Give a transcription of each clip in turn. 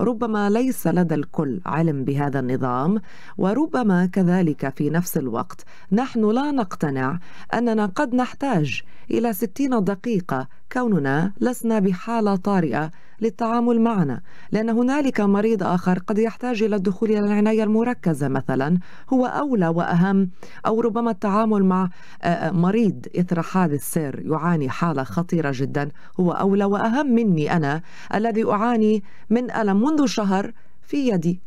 ربما ليس لدى الكل علم بهذا النظام، وربما كذلك في نفس الوقت نحن لا نقتنع أننا قد نحتاج إلى 60 دقيقة كوننا لسنا بحالة طارئة للتعامل معنا، لأن هنالك مريض آخر قد يحتاج إلى الدخول إلى العناية المركزة مثلا، هو أولى وأهم، أو ربما التعامل مع مريض إثر حادث سير يعاني حالة خطيرة جدا، هو أولى وأهم مني أنا الذي أعاني من ألم منذ شهر في يدي.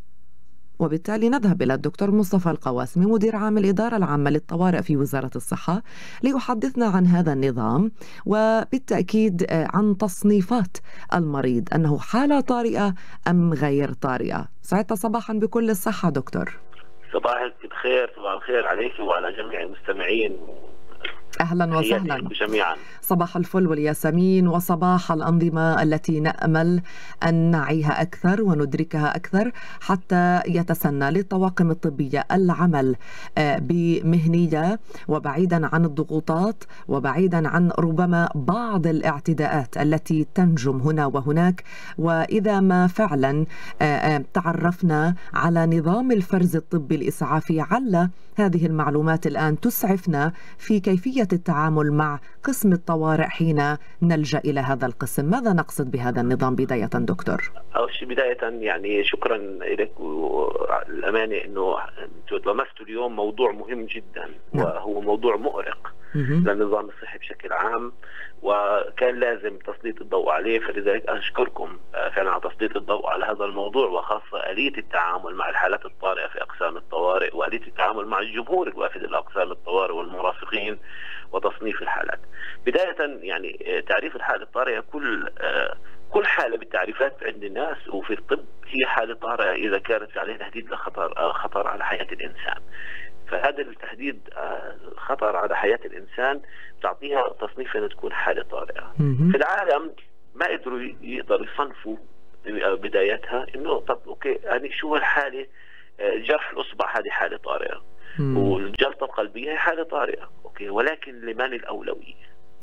وبالتالي نذهب إلى الدكتور مصطفى القواسمي مدير عام الإدارة العامة للطوارئ في وزارة الصحة ليحدثنا عن هذا النظام، وبالتأكيد عن تصنيفات المريض، أنه حالة طارئة أم غير طارئة. سعدت صباحا بكل الصحة دكتور. صباحك بخير، صباح الخير عليك وعلى جميع المستمعين. أهلا وسهلا جميعا. صباح الفل والياسمين، وصباح الأنظمة التي نأمل أن نعيها أكثر وندركها أكثر حتى يتسنى للطواقم الطبية العمل بمهنية وبعيدا عن الضغوطات وبعيدا عن ربما بعض الاعتداءات التي تنجم هنا وهناك. وإذا ما فعلا تعرفنا على نظام الفرز الطبي الإسعافي، علّ هذه المعلومات الآن تسعفنا في كيفية التعامل مع قسم الطوارئ حين نلجأ إلى هذا القسم. ماذا نقصد بهذا النظام بداية دكتور؟ أول شيء بداية يعني شكرا لك، والأمانة أنه لمست اليوم موضوع مهم جدا، وهو موضوع مؤرق للنظام الصحي بشكل عام، وكان لازم تسليط الضوء عليه، فلذلك أشكركم فعلا على تسليط الضوء على هذا الموضوع، وخاصة آلية التعامل مع الحالات الطارئة في أقسام الطوارئ، وآلية التعامل مع الجمهور الوافد لأقسام الطوارئ والمرافقين، وتصنيف الحالات. بداية يعني تعريف الحالة الطارئة، كل حالة بالتعريفات عند الناس وفي الطب هي حالة طارئة إذا كانت عليها تهديد لخطر على حياة الإنسان. فهذا التهديد خطر على حياة الإنسان تعطيها تصنيف أن تكون حالة طارئة. في العالم ما يقدروا يصنفوا بدايتها إنه طب أوكي يعني شو الحالة، جرح الإصبع هذه حالة طارئة، والجلطة القلبية هي حالة طارئة، أوكي، ولكن لمن الأولوية؟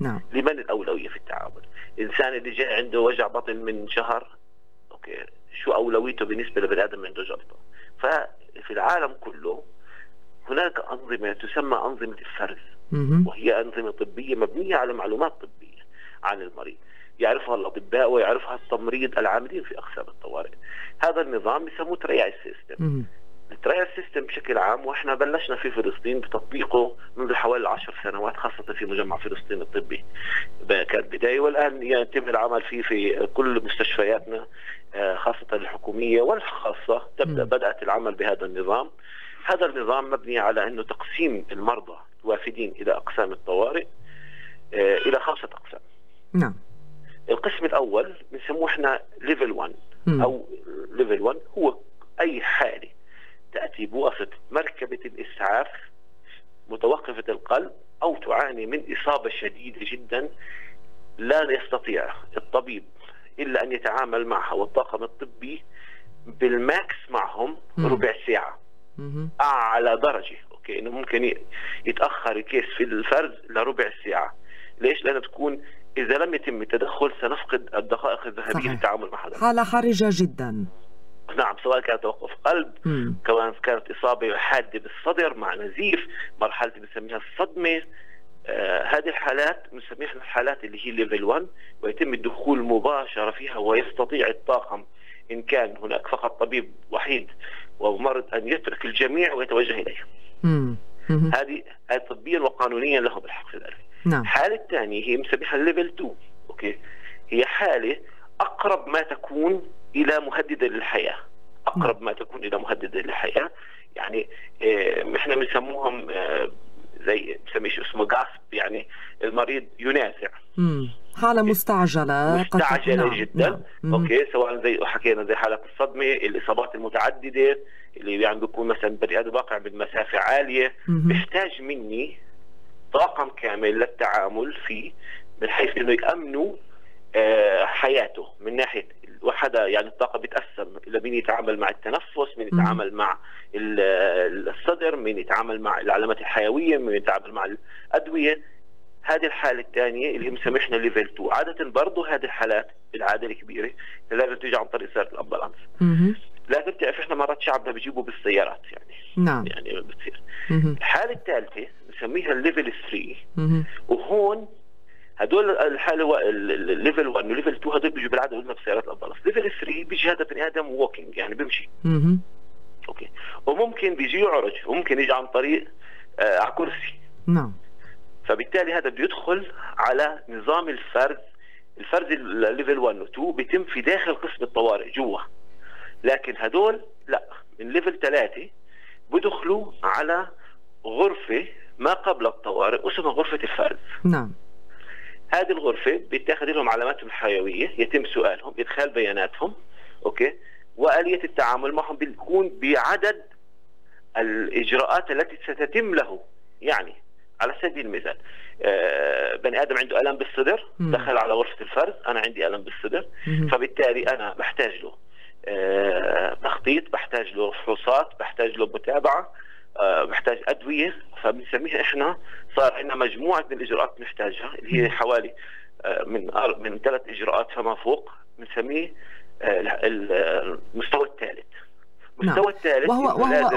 نعم. لمن الأولوية في التعامل؟ الإنسان اللي جاء عنده وجع بطن من شهر، أوكي، شو أولويته بالنسبة لبني آدم عنده جلطة؟ ففي العالم كله هناك أنظمة تسمى أنظمة الفرز، وهي أنظمة طبية مبنية على معلومات طبية عن المريض، يعرفها الأطباء ويعرفها التمريض العاملين في أقسام الطوارئ. هذا النظام بيسموه ترياج سيستم. الترياج سيستم بشكل عام، واحنا بلشنا في فلسطين بتطبيقه منذ حوالي 10 سنوات، خاصة في مجمع فلسطين الطبي كانت بداية، والآن يتم العمل فيه في كل مستشفياتنا خاصة الحكومية والخاصة. بدأت العمل بهذا النظام. هذا النظام مبني على أنه تقسيم المرضى الوافدين إلى أقسام الطوارئ إلى 5 أقسام. نعم. القسم الأول بنسموه احنا ليفل 1 أو ليفل 1، هو أي حالة تأتي بواسطة مركبة الإسعاف متوقفة القلب أو تعاني من إصابة شديدة جدا لا يستطيع الطبيب إلا أن يتعامل معها والطاقم الطبي بالماكس معهم ربع ساعة أعلى درجة، أوكي، إنه ممكن يتأخر الكيس في الفرز لربع ساعة. ليش؟ لأنها تكون إذا لم يتم التدخل سنفقد الدقائق الذهبية للتعامل مع هذا. حالة حرجة جدا. نعم، سواء كان توقف قلب، كانت إصابة حادة بالصدر مع نزيف، مرحلة بنسميها الصدمة. هذه الحالات بنسميها الحالات اللي هي ليفل 1، ويتم الدخول مباشرة فيها، ويستطيع الطاقم إن كان هناك فقط طبيب وحيد ومرض أن يترك الجميع ويتوجه إليه. هذه طبيا وقانونيا لهم الحق في ذلك. نعم. الحالة الثانية هي بنسميها الليفل 2، أوكي، هي حالة أقرب ما تكون إلى مهددة للحياة، أقرب ما تكون إلى مهددة للحياة، يعني إحنا بنسموهم زي بنسميه شو اسمه جاسب، يعني المريض ينازع. حالة مستعجلة جدا، أوكي، سواء زي حكينا زي حالة الصدمة، الإصابات المتعددة اللي يعني بيكون مثلا بني آدم واقع بالمسافة عالية، بيحتاج مني طاقم كامل للتعامل فيه من حيث إنه يأمنوا حياته، من ناحية وحدا يعني الطاقة بتأثر، مين يتعامل مع التنفس، مين يتعامل مع الصدر، مين يتعامل مع العلامات الحيوية، مين يتعامل مع الأدوية. هذه الحاله الثانيه اللي مسميحنا ليفل 2 عاده برضه هذه الحالات بالعاده الكبيره لازم تيجي عن طريق سياره الامبولانس. لازم تعرف احنا مرات شعبنا بيجيبوا بالسيارات يعني. نعم. يعني بتصير. الحاله الثالثه نسميها الليفل 3 وهون هدول الحاله الليفل 1 وليفل 2 هدول بيجوا بالعاده قلنا بسيارات الامبولانس، ليفل 3 بيجي هذا بني ادم ووكينج يعني بيمشي. اوكي، وممكن بيجي يعرج وممكن يجي عن طريق على كرسي. نعم. فبالتالي هذا بده يدخل على نظام الفرز الليفل 1 و 2 بيتم في داخل قسم الطوارئ جوا. لكن هدول لا، من ليفل 3 بدخلوا على غرفه ما قبل الطوارئ اسمها غرفه الفرز. نعم. هذه الغرفه بيتاخذ لهم علاماتهم الحيويه، يتم سؤالهم، ادخال بياناتهم، اوكي؟ واليه التعامل معهم بتكون بعدد الاجراءات التي ستتم له، يعني على سبيل المثال بني ادم عنده الم بالصدر، دخل على غرفه الفرز، انا عندي الم بالصدر، فبالتالي انا بحتاج له تخطيط، بحتاج له فحوصات، بحتاج له متابعه، بحتاج ادويه، فبنسميها احنا صار عندنا مجموعه من الاجراءات بنحتاجها اللي هي حوالي من 3 اجراءات فما فوق، بنسميه المستوى الثالث. المستوى الثالث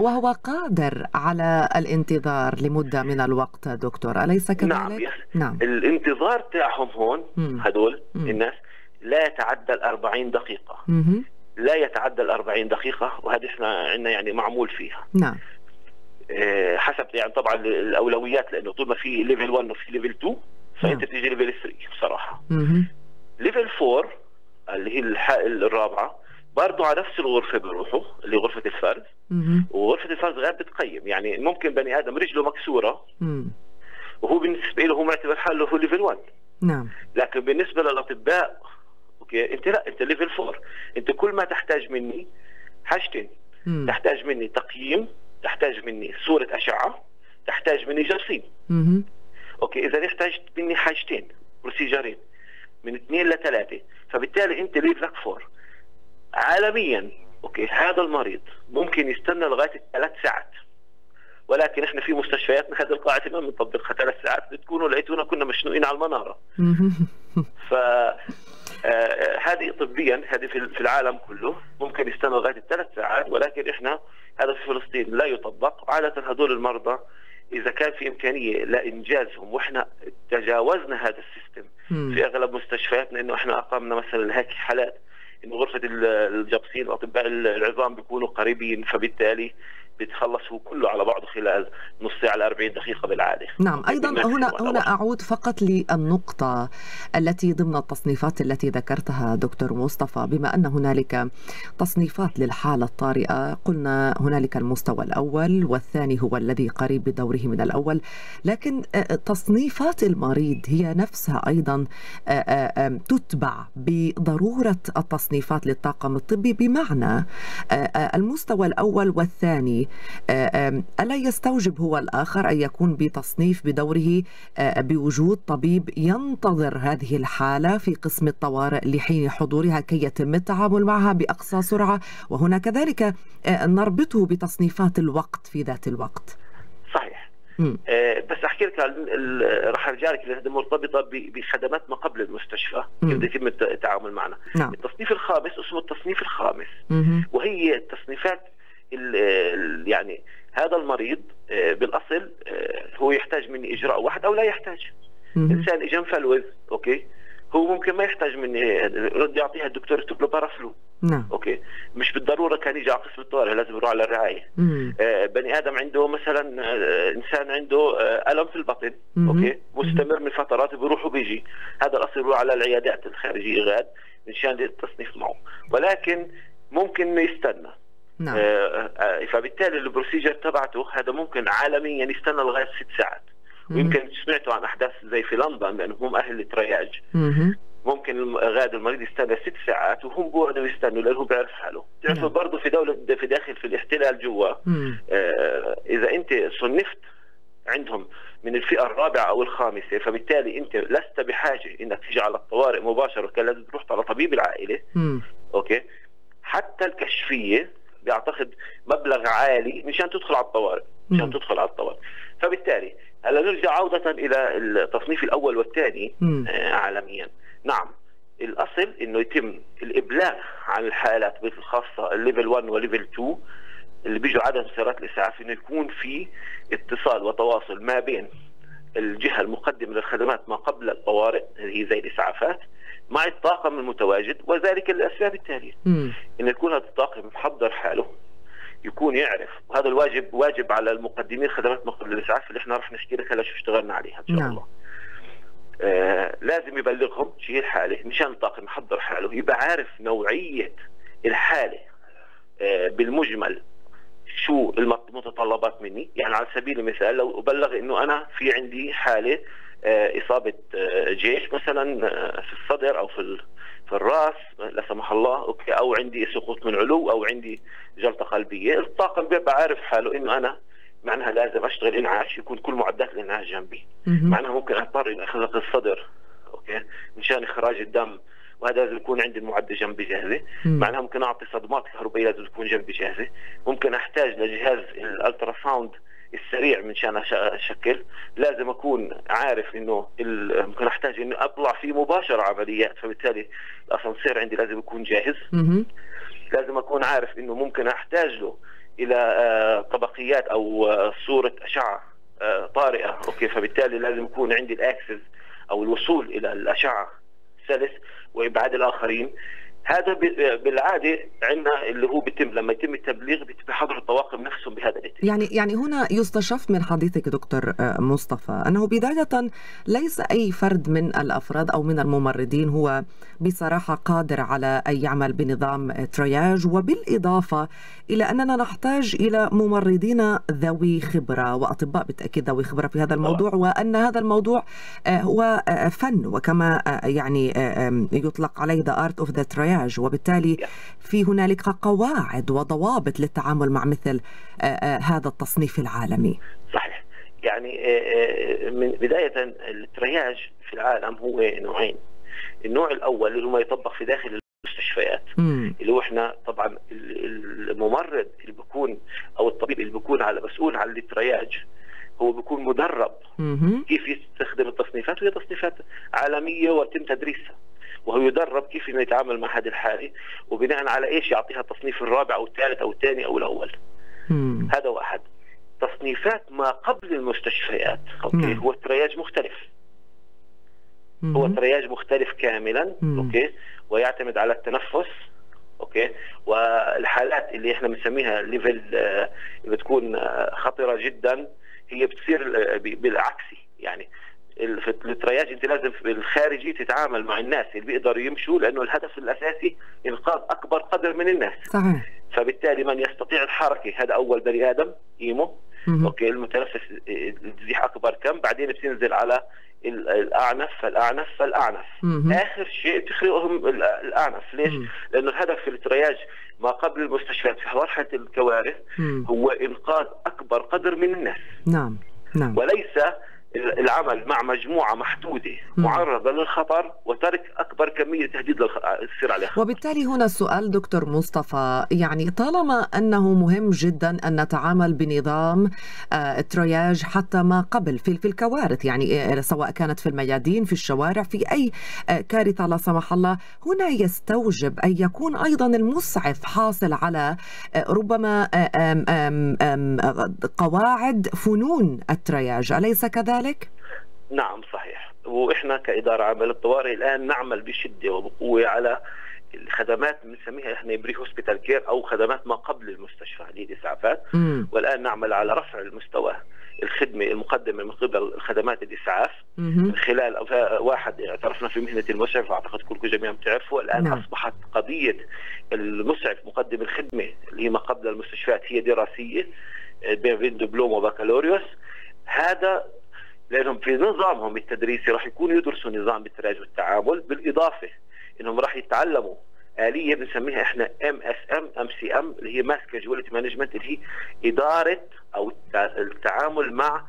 وهو قادر على الانتظار لمده من الوقت دكتور، اليس كذلك؟ نعم. نعم. الانتظار تاعهم هون هدول الناس لا يتعدى 40 دقيقه. لا يتعدى 40 دقيقه، وهذا احنا عندنا يعني معمول فيها. نعم. حسب يعني طبعا الاولويات، لانه طول ما في ليفل 1 وفي ليفل 2 فانت بتيجي ليفل 3 بصراحه. ليفل 4 اللي هي الرابعه برضه على نفس الغرفه بيروحوا اللي غرفه الفرز، وغرفه الفرز غير بتقيم، يعني ممكن بني ادم رجله مكسوره وهو بالنسبه له هو معتبر حاله هو ليفل 1. نعم. لكن بالنسبه للاطباء اوكي انت لا، انت ليفل 4، انت كل ما تحتاج مني حاجتين، تحتاج مني تقييم، تحتاج مني صورة أشعة، تحتاج مني جرثوم. اوكي، إذا احتاجت مني حاجتين، بروسيجرين من 2 ل3، فبالتالي أنت ليفلك 4. عالمياً، اوكي، هذا المريض ممكن يستنى لغاية 3 ساعات. ولكن احنا في مستشفياتنا هذه القاعدة ما بنطبقها 3 ساعات، بتكونوا لقيتونا كنا مشنوقين على المنارة. ف هذه طبياً هذه في العالم كله ممكن يستنى لغاية 3 ساعات، ولكن احنا هذا في فلسطين لا يطبق. عادة هذول المرضى إذا كان في إمكانية لإنجازهم، وإحنا تجاوزنا هذا السيستم في أغلب مستشفياتنا، إنه إحنا أقامنا مثلا هيك حالات إنه غرفة الجبصين وأطباء العظام بيكونوا قريبين، فبالتالي بيتخلصوا كله على بعضه خلال نص ساعة إلى 40 دقيقة بالعادة. نعم. أيضا هنا أعود فقط للنقطة التي ضمن التصنيفات التي ذكرتها دكتور مصطفى، بما أن هنالك تصنيفات للحالة الطارئة، قلنا هنالك المستوى الأول والثاني هو الذي قريب بدوره من الأول، لكن تصنيفات المريض هي نفسها أيضا تتبع بضرورة التصنيفات للطاقم الطبي، بمعنى المستوى الأول والثاني ألا يستوجب هو الآخر أن يكون بتصنيف بدوره بوجود طبيب ينتظر هذه الحالة في قسم الطوارئ لحين حضورها كي يتم التعامل معها بأقصى سرعة، وهنا كذلك نربطه بتصنيفات الوقت في ذات الوقت. صحيح. بس أحكي لك رح أرجع لك مرتبطة بخدمات ما قبل المستشفى كيف يتم التعامل معنا. نعم. التصنيف الخامس اسمه التصنيف الخامس، وهي التصنيفات يعني هذا المريض بالاصل هو يحتاج مني اجراء واحد او لا يحتاج. انسان اجى مفلوز، اوكي، هو ممكن ما يحتاج مني رد يعطيها الدكتور يكتب له بارافلو. نعم. اوكي، مش بالضروره كان يجي على قسم الطوارئ، لازم يروح على الرعايه. بني ادم عنده مثلا انسان عنده الم في البطن، اوكي، مستمر من فترات، بيروح وبيجي، هذا الاصل يروح على العيادات الخارجيه غاد مشان التصنيف معه، ولكن ممكن انه يستنى. نعم. فبالتالي البروسيجر تبعته هذا ممكن عالميا يستنى لغايه 6 ساعات، ويمكن سمعتوا عن احداث زي في لندن لانه هم اهل الترياج، ممكن غاد المريض يستنى 6 ساعات وهم بيقعدوا يستنوا لانه بيعرف حاله، بتعرفوا. نعم. برضه في دوله في داخل في الاحتلال جوا، اذا انت صنفت عندهم من الفئه الرابعه او الخامسه، فبالتالي انت لست بحاجه انك تيجي على الطوارئ مباشره، كان لازم تروح على طبيب العائله. اوكي، حتى الكشفيه بيعتقد مبلغ عالي مشان تدخل على الطوارئ، فبالتالي هلا نرجع عودة إلى التصنيف الأول والثاني عالميا. نعم، الأصل إنه يتم الإبلاغ عن الحالات الخاصة الليفل 1 وليفل 2 اللي بيجوا عدم سيارات الإسعاف، إنه يكون في اتصال وتواصل ما بين الجهة المقدمة للخدمات ما قبل الطوارئ اللي هي زي الإسعافات مع الطاقم المتواجد، وذلك للأسباب التالية. إن يكون هذا الطاقم محضر حاله، يكون يعرف، وهذا الواجب واجب على المقدمين خدمات ما قبل الإسعاف اللي احنا راح نحكي لك هلا شو اشتغلنا عليها إن شاء الله. لازم يبلغهم شو هي الحالة مشان الطاقم يحضر حاله، يبقى عارف نوعية الحالة بالمجمل شو المتطلبات مني. يعني على سبيل المثال لو أبلغ إنه أنا في عندي حالة إصابة جيش مثلا في الصدر أو في الرأس لا سمح الله، أوكي، أو عندي سقوط من علو أو عندي جلطة قلبية، الطاقم بيبقى عارف حاله إنه أنا معناها لازم أشتغل إنعاش، يكون كل معدات الإنعاش جنبي، معناها ممكن أضطر أخلق الصدر أوكي مشان إخراج الدم، وهذا لازم يكون عندي المعدة جنبي جاهزة، معناها ممكن أعطي صدمات كهربائية لازم تكون جنبي جاهزة، ممكن أحتاج لجهاز الألترا ساوند السريع منشان أشكل، لازم أكون عارف إنه ممكن أحتاج إنه أطلع فيه مباشرة عمليات، فبالتالي الأسانسير عندي لازم يكون جاهز، لازم أكون عارف إنه ممكن أحتاج له إلى طبقيات أو صورة أشعة طارئة، أوكي، فبالتالي لازم يكون عندي الأكسس أو الوصول إلى الأشعة السلس وإبعاد الآخرين. هذا بالعاده عندنا اللي هو بيتم لما يتم التبليغ بحضر الطواقم نفسهم بهذا الاتجاه. يعني هنا يستشف من حديثك دكتور مصطفى انه بدايه ليس اي فرد من الافراد او من الممرضين هو بصراحه قادر على ان يعمل بنظام ترياج، وبالاضافه الى اننا نحتاج الى ممرضين ذوي خبره واطباء بالتاكيد ذوي خبره في هذا الموضوع، وان هذا الموضوع هو فن وكما يعني يطلق عليه ذا ارت اوف ذا ترياج، وبالتالي في هنالك قواعد وضوابط للتعامل مع مثل هذا التصنيف العالمي. صحيح، يعني من بداية الترياج في العالم هو نوعين، النوع الأول اللي هو ما يطبق في داخل المستشفيات، اللي هو احنا طبعا الممرض اللي بيكون أو الطبيب اللي بيكون على مسؤول عن الترياج هو بيكون مدرب كيف يستخدم التصنيفات، وهي تصنيفات عالمية وتم تدريسها، وهو يدرب كيف انه يتعامل مع هذه الحاله، وبناء على ايش يعطيها التصنيف الرابع او الثالث او الثاني او الاول. هذا واحد. تصنيفات ما قبل المستشفيات، اوكي، هو ترياج مختلف. هو ترياج مختلف كاملا، اوكي، ويعتمد على التنفس، اوكي، والحالات اللي احنا بنسميها ليفل بتكون خطره جدا، هي بتصير بالعكسي، يعني في الترياج انت لازم في الخارجي تتعامل مع الناس اللي بيقدروا يمشوا، لانه الهدف الاساسي انقاذ اكبر قدر من الناس. صحيح. فبالتالي من يستطيع الحركه هذا اول بني ادم قيمه، اوكي، المتنفس تزيح اكبر كم، بعدين بتنزل على الاعنف فالاعنف فالاعنف، اخر شيء بتخرقهم الاعنف. ليش؟ لانه الهدف في الترياج ما قبل المستشفيات في مرحله الكوارث هو انقاذ اكبر قدر من الناس. نعم نعم. وليس العمل مع مجموعة محدودة معرضة للخطر وترك أكبر كمية تهديد يصير عليها. وبالتالي هنا السؤال دكتور مصطفى، يعني طالما أنه مهم جدا أن نتعامل بنظام الترياج حتى ما قبل في الكوارث، يعني سواء كانت في الميادين في الشوارع في أي كارثة لا سمح الله، هنا يستوجب أن يكون أيضا المسعف حاصل على ربما قواعد فنون الترياج، أليس كذلك؟ نعم صحيح، واحنا كاداره عامه للطوارئ الان نعمل بشده وبقوه على الخدمات بنسميها احنا بري هوسبيتال كير او خدمات ما قبل المستشفى هذه الاسعافات، والان نعمل على رفع المستوى الخدمه المقدمه من قبل خدمات الاسعاف من خلال واحد اعترفنا في مهنه المسعف، واعتقد كلكم جميعا بتعرفوا الان. اصبحت قضيه المسعف مقدم الخدمه اللي هي ما قبل المستشفيات هي دراسيه بين دبلوم وبكالوريوس، هذا لأنهم في نظامهم التدريسي راح يكونوا يدرسوا نظام الترياج والتعامل، بالإضافة إنهم راح يتعلموا آلية بنسميها إحنا MSM اللي هي ماسك كاجواليتي مانجمنت، اللي هي إدارة أو التعامل مع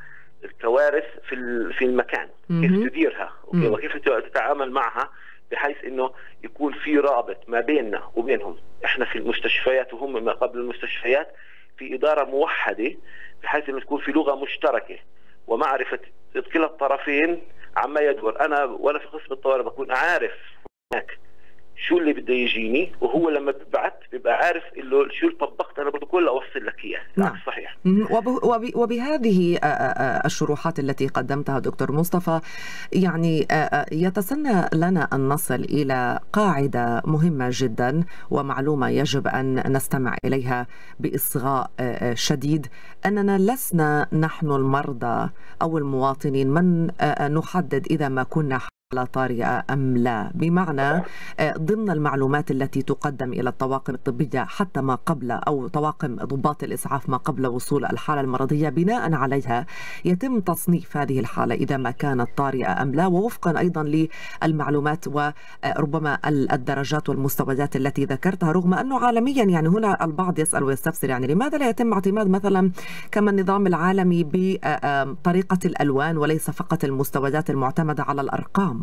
الكوارث في المكان، كيف تديرها وكيف تتعامل معها، بحيث إنه يكون في رابط ما بيننا وبينهم إحنا في المستشفيات وهم ما قبل المستشفيات، في إدارة موحدة بحيث إنه تكون في لغة مشتركة ومعرفه كلا الطرفين عما يدور. انا وانا في قسم الطوارئ بكون عارف هناك شو اللي بده يجيني، وهو لما ببعت ببقى عارف اللي شو اللي طبقت انا بالكل اوصل لك اياه. نعم صحيح. وبهذه الشروحات التي قدمتها دكتور مصطفى، يعني يتسنى لنا ان نصل الى قاعده مهمه جدا ومعلومه يجب ان نستمع اليها باصغاء شديد، اننا لسنا نحن المرضى او المواطنين من نحدد اذا ما كنا على طارئة أم لا، بمعنى ضمن المعلومات التي تقدم إلى الطواقم الطبية حتى ما قبل أو طواقم ضباط الإسعاف ما قبل وصول الحالة المرضية، بناء عليها يتم تصنيف هذه الحالة إذا ما كانت طارئة أم لا، ووفقا أيضا للمعلومات وربما الدرجات والمستويات التي ذكرتها، رغم أنه عالميا يعني هنا البعض يسأل ويستفسر يعني لماذا لا يتم اعتماد مثلا كما النظام العالمي بطريقة الألوان وليس فقط المستويات المعتمدة على الأرقام.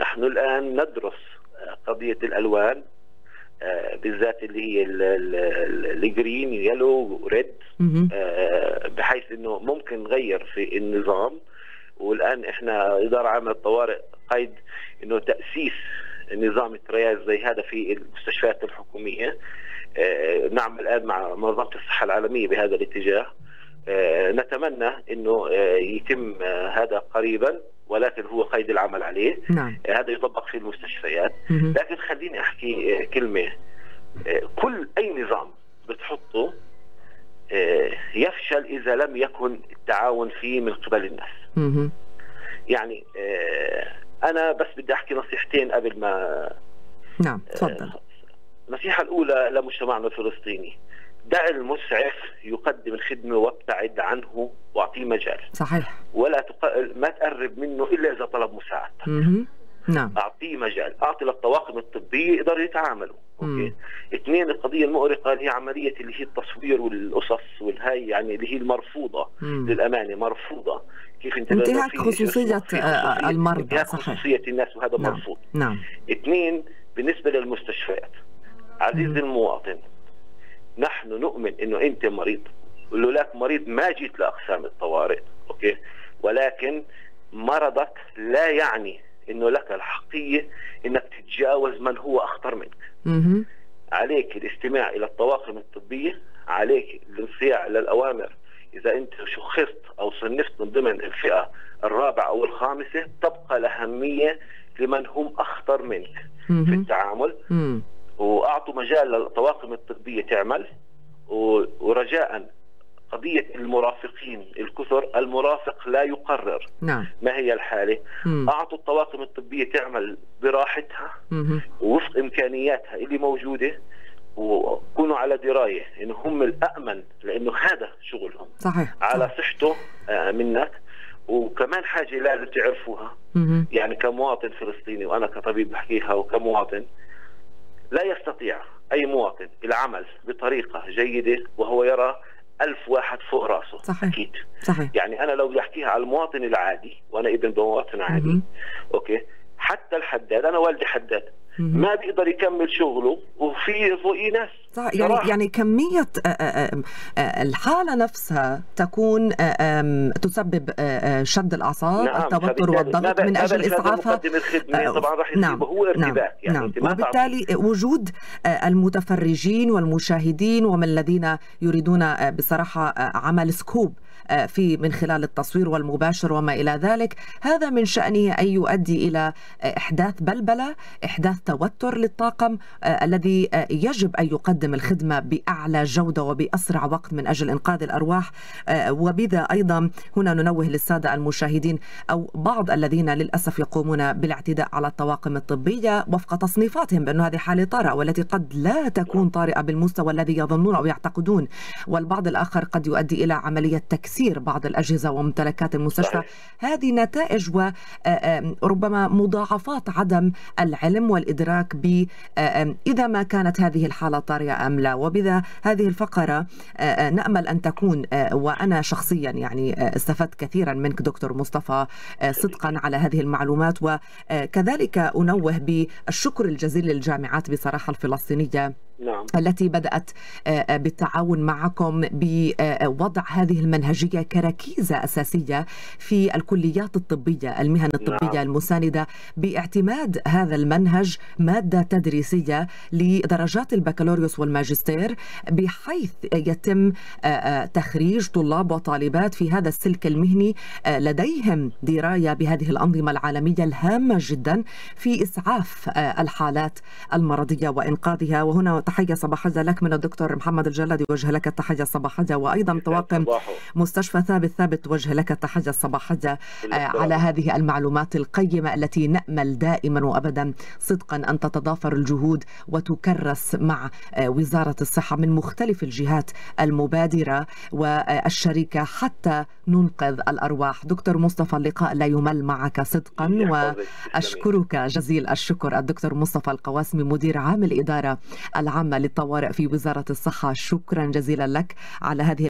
نحن الآن ندرس قضية الألوان بالذات اللي هي الجرين يلو ريد، بحيث أنه ممكن نغير في النظام. والآن إحنا إدارة عامة للطوارئ قيد أنه تأسيس نظام الترياج زي هذا في المستشفيات الحكومية، نعمل الآن مع منظمة الصحة العالمية بهذا الاتجاه. نتمنى أنه يتم هذا قريبا، ولكن هو قيد العمل عليه. نعم. هذا يطبق في المستشفيات. لكن خليني أحكي كلمة، كل أي نظام بتحطه يفشل إذا لم يكن التعاون فيه من قبل الناس. يعني أنا بس بدي أحكي نصيحتين قبل ما. نعم تفضل. النصيحة الأولى لمجتمعنا الفلسطيني، دع المسعف يقدم الخدمة وابتعد عنه واعطيه مجال. صحيح. ولا ما تقرب منه إلا إذا طلب مساعدتك. نعم. أعطيه مجال، أعطي للطواقم الطبية يقدروا يتعاملوا. أوكي. اثنين، القضية المؤرقة اللي هي عملية اللي هي التصوير والقصص والهاي، يعني اللي هي المرفوضة للأمانة، مرفوضة. كيف أنت انتهاك خصوصية المرضى. انتهاك خصوصية الناس، وهذا نعم. مرفوض. نعم. اثنين، بالنسبة للمستشفيات عزيزي المواطن، نحن نؤمن انه انت مريض، ولولاك مريض ما جيت لاقسام الطوارئ، اوكي؟ ولكن مرضك لا يعني انه لك الحقيه انك تتجاوز من هو اخطر منك. عليك الاستماع الى الطواقم الطبيه، عليك الانصياع للاوامر. اذا انت شخصت او صنفت من ضمن الفئه الرابعه او الخامسه، تبقى الاهميه لمن هم اخطر منك في التعامل. واعطوا مجال للطواقم الطبيه تعمل. ورجاء قضيه المرافقين الكثر، المرافق لا يقرر. نعم. ما هي الحاله؟ اعطوا الطواقم الطبيه تعمل براحتها ووفق امكانياتها اللي موجوده، وكونوا على درايه ان هم الامن، لانه هذا شغلهم. صحيح. على صحته منك. وكمان حاجه لازم تعرفوها، يعني كمواطن فلسطيني وانا كطبيب بحكيها وكمواطن، لا يستطيع أي مواطن العمل بطريقة جيدة وهو يرى 1000 واحد فوق رأسه. صحيح. أكيد. صحيح. يعني أنا لو بدي أحكيها على المواطن العادي، وأنا ابن مواطن عادي، أوكي، حتى الحداد، أنا والدي حداد، ما بيقدر يكمل شغله وفي فوقيه ناس. يعني كمية الحالة نفسها تكون تسبب شد الأعصاب، نعم، التوتر والضغط من أجل إسعافها. طبعا راح يصيبه هو ارتباك. يعني نعم. وبالتالي وجود المتفرجين والمشاهدين ومن الذين يريدون بصراحة عمل سكوب في من خلال التصوير والمباشر وما إلى ذلك، هذا من شأنه أن يؤدي إلى إحداث بلبلة، إحداث توتر للطاقم الذي يجب أن يقدم الخدمة بأعلى جودة وبأسرع وقت من أجل إنقاذ الأرواح. وبذا أيضا هنا ننوه للسادة المشاهدين أو بعض الذين للأسف يقومون بالاعتداء على الطواقم الطبية وفق تصنيفاتهم بأن هذه حالة طارئة، والتي قد لا تكون طارئة بالمستوى الذي يظنون أو يعتقدون، والبعض الآخر قد يؤدي إلى عملية تكسير بعض الأجهزة وممتلكات المستشفى. هذه نتائج وربما مضاعفات عدم العلم والإدراك إذا ما كانت هذه الحالة طارئة أم لا. وبذا هذه الفقرة نأمل أن تكون، وأنا شخصيا يعني استفدت كثيرا منك دكتور مصطفى صدقا على هذه المعلومات، وكذلك أنوه بالشكر الجزيل للجامعات بصراحة الفلسطينية نعم. التي بدأت بالتعاون معكم بوضع هذه المنهجية كركيزة أساسية في الكليات الطبية، المهن الطبية نعم. المساندة، باعتماد هذا المنهج مادة تدريسية لدرجات البكالوريوس والماجستير، بحيث يتم تخريج طلاب وطالبات في هذا السلك المهني لديهم دراية بهذه الأنظمة العالمية الهامة جدا في إسعاف الحالات المرضية وإنقاذها. وهنا تحية صباحية لك من الدكتور محمد الجلدي، وجه لك التحية الصباحية، وأيضا طواقم مستشفى ثابت وجه لك التحية الصباحية على هذه المعلومات القيمة التي نأمل دائما وأبدا صدقا أن تتضافر الجهود وتكرس مع وزارة الصحة من مختلف الجهات المبادرة والشركة حتى ننقذ الأرواح. دكتور مصطفى، اللقاء لا يمل معك صدقا، وأشكرك جزيل الشكر. الدكتور مصطفى القواسمي، مدير عام الإدارة العامة للطوارئ في وزارة الصحة، شكرا جزيلا لك على هذه